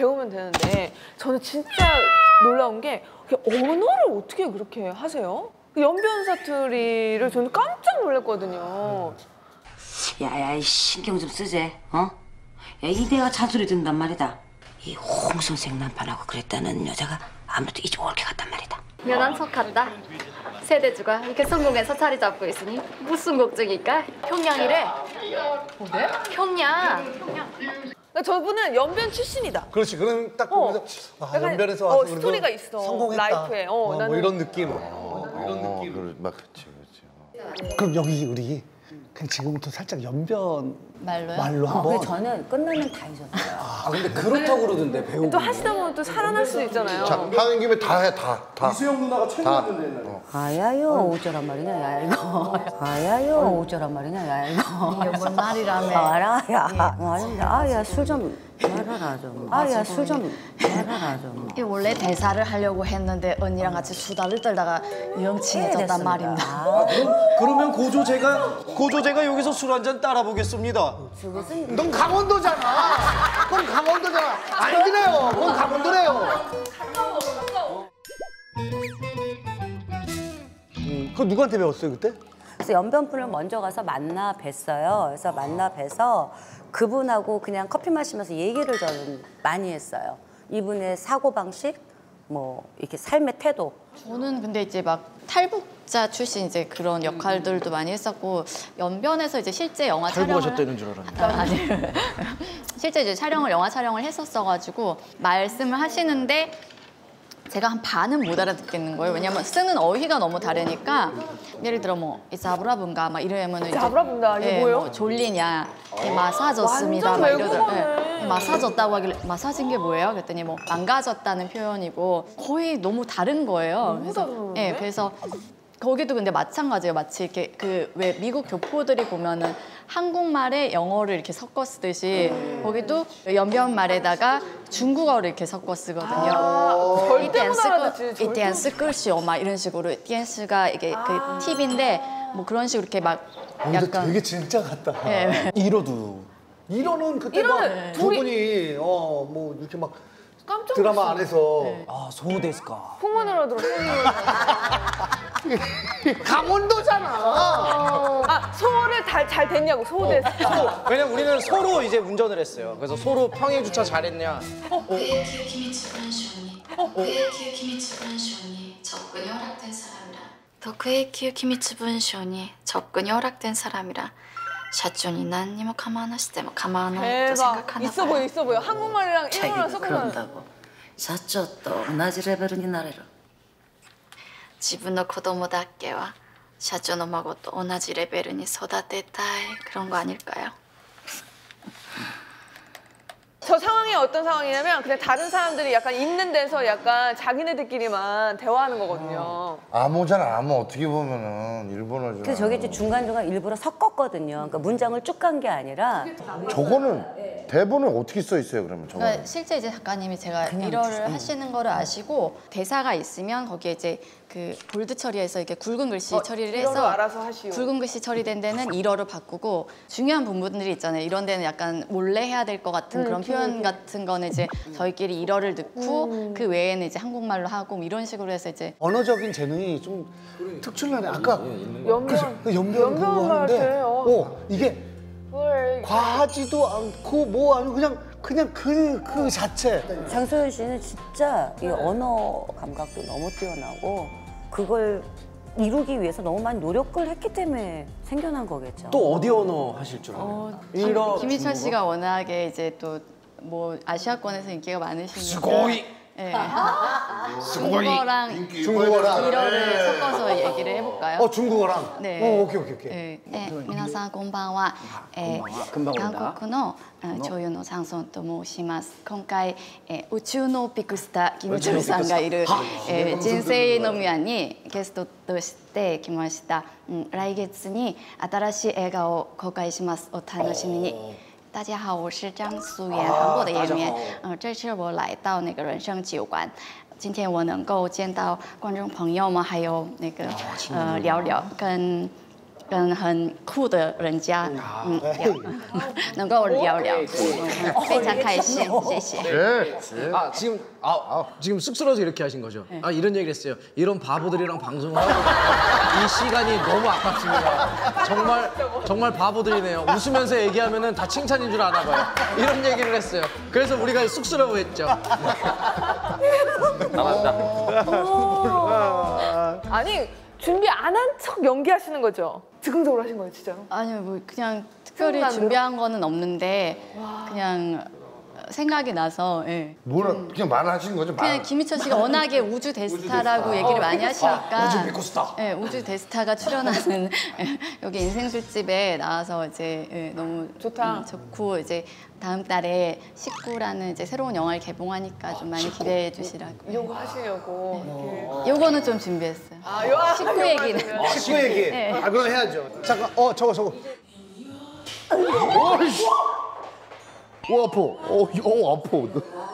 배우면 되는데 저는 진짜 놀라운 게 언어를 어떻게 그렇게 하세요? 그 연변 사투리를 저는 깜짝 놀랐거든요. 야야 신경 좀 쓰지, 어? 야 이대가 잔소리 듣는단 말이다. 이 홍 선생 남편하고 그랬다는 여자가 아무래도 이제 올게 갔단 말이다. 연한 척 한다. 세대주가 이렇게 성공해서 자리 잡고 있으니 무슨 걱정일까? 평양이래. 뭔데? 평양. 그러니까 저분은 연변 출신이다. 그렇지, 그런 딱 보면서 아, 연변에서 와서 스토리가 있어. 성공했다. 라이프에. 나는... 뭐 이런 느낌. 이런 느낌. 막 그렇지. 그럼 여기 우리 그냥 지금부터 살짝 연변 말로 한번. 근데 저는 끝나면 다 잊었어요. 아 근데 그렇다고 그러던데 배우고. 또 하시다 보면 또 살아날 수 있잖아요. 자, 하는 김에 다 해, 다. 이수영 누나가 최고였는데. 아야요 어쩌란 말이냐 야 이거. 아야요 어쩌란 말이냐 야 이거. 이게 뭔 말이라며. 알아야. 아야 술 좀 말아라 좀. 아야 술 좀 말아라 좀. 이 원래 대사를 하려고 했는데 언니랑 같이 수다를 떨다가 영친해졌단 말입니다. 그러면 고조제가 여기서 술 한 잔 따라 보겠습니다. 넌 강원도잖아. 그건 강원도잖아. 아니긴해요. 그건 강원도래요. 그거 누구한테 배웠어요 그때? 그래서 연변분을 먼저 가서 만나 뵀어요. 그래서 만나 뵈서 그분하고 그냥 커피 마시면서 얘기를 저는 많이 했어요. 이분의 사고 방식, 뭐 이렇게 삶의 태도. 저는 근데 이제 막 탈북자 출신 이제 그런 역할들도 많이 했었고 연변에서 이제 실제 영화 탈북하셨다는 줄 알았는데. 아니 실제 이제 영화 촬영을 했었어가지고 말씀을 하시는데. 제가 한 반은 못 알아듣겠는 거예요. 왜냐면 쓰는 어휘가 너무 다르니까 예를 들어 뭐 자브라분가 막 이러면은 이제 자브라분가 이게 예, 뭐예요? 뭐 졸리냐 마사졌습니다 막 이러더라고요. 예, 마사졌다고 하길래 마사진 게 뭐예요? 그랬더니 뭐 망가졌다는 표현이고 거의 너무 다른 거예요. 그래서 예, 그래서 거기도 근데 마찬가지예요. 마치 이렇게 그 왜 미국 교포들이 보면은 한국말에 영어를 이렇게 섞어 쓰듯이 거기도 연변말에다가 중국어를 이렇게 섞어 쓰거든요. 이 댄스 끌시오 막 이런 식으로 댄스가 이게 그 팁인데 뭐 그런 식으로 이렇게 막 약간 되게 진짜 같다. 예. 이러는 그때 막 두 분이 뭐 이렇게 막 깜짝 드라마 있어요. 안에서 네. 아 소데스까 풍문으로 들었어요. 강원도잖아. 아 소를 잘 됐냐고 소데스까. 왜냐면 우리는 소로 이제 운전을 했어요. 그래서 소로 평행 주차 잘했냐. 도쿠에이키우키미츠분쇼니 접근이 허락된 사람이라. 샷존이 난 니모 가만하시대모 가만하시대모 생각하나 있어 보여 있어 보여. 한국말이랑 일본어랑 섞으면 그런다고. 샷존도 同じ 레벨이 나래라. 自分の子供だけは 社長の孫と同じレベルに育てたい 그런 거 아닐까요? 저 상황이 어떤 상황이냐면 그냥 다른 사람들이 약간 있는 데서 약간 자기네들끼리만 대화하는 거거든요. 암호잖아. 암호 어떻게 보면은 일본어죠. 그래서 저게 이제 중간중간 일부러 섞었거든요. 그러니까 문장을 쭉 간 게 아니라. 저거는 대본은 어떻게 써 있어요 그러면? 그러니까 실제 이제 작가님이 제가 일어를 하시는 거를 아시고 대사가 있으면 거기에 이제 그 볼드 처리해서 이렇게 굵은 글씨 처리를 해서 알아서 하시오. 굵은 글씨 처리된 데는 1어로 바꾸고 중요한 부분들이 있잖아요. 이런 데는 약간 몰래 해야 될 것 같은 그런 표현 같은 거는 이제 저희끼리 1어를 넣고 그 외에는 이제 한국말로 하고 이런 식으로 해서 이제 언어적인 재능이 좀 특출나네. 아까 연변 그거 하는데 이게 과하지도 않고 뭐 아니고 그냥 그 자체. 장소연 씨는 진짜 이 언어 감각도 너무 뛰어나고 그걸 이루기 위해서 너무 많이 노력을 했기 때문에 생겨난 거겠죠. 또 어디 언어 하실 줄 알아요? 김희철 씨가 워낙에 이제 또 뭐 아시아권에서 인기가 많으시니까. 스고이. 네. 중국어랑 일어를 섞어서 얘기를 해볼까요? 중국어랑. 네. 오케이. 네. 미나상 곤방와. 금방 온다. 한국의 조유노 장소연と申します. 今回 우주의 빅스타 김희철さん가 이를 인생의 노미안이 게스트として 来ました. 来月に新しい映画を公開します. お楽しみに. 大家好，我是张苏媛， 韩国的演员。 这次我来到那个人生酒馆，今天我能够见到观众朋友们，还有那个聊聊跟跟很酷的人家能够聊聊，非常开心，谢谢。아 지금 쑥스러워서 이렇게 하신 거죠? 아 이런 얘기를 했어요. 이런 바보들이랑 방송하고 이 시간이 너무 아깝습니다. 정말 바보들이네요. 웃으면서 얘기하면은 다 칭찬인 줄 아나 봐요. 이런 얘기를 했어요. 그래서 우리가 쑥스러워했죠. 남았다. 아니. 준비 안 한 척 연기하시는 거죠? 즉흥적으로 하신 거예요, 진짜로? 아니요, 뭐 그냥 특별히 준비한 거는 없는데 와. 그냥 생각이 나서 예. 뭐라 그냥 말하시는 거죠? 그냥 김희철 씨가 워낙에 우주 대스타라고 얘기를 많이 하시니까 우주 대스타. 예, 우주 대스타가 출연하는 여기 인생술집에 나와서 이제 예, 너무 좋다. 좋고 이제 다음 달에 19라는 이제 새로운 영화를 개봉하니까 좀 많이 19? 기대해 주시라고. 요거 하시려고. 네. 요거는 좀 준비했어요. 아, 19 얘기는. 19 얘기. 네. 아, 그럼 해야죠. 잠깐. 저거. 오이씨. 오 아파. 아파.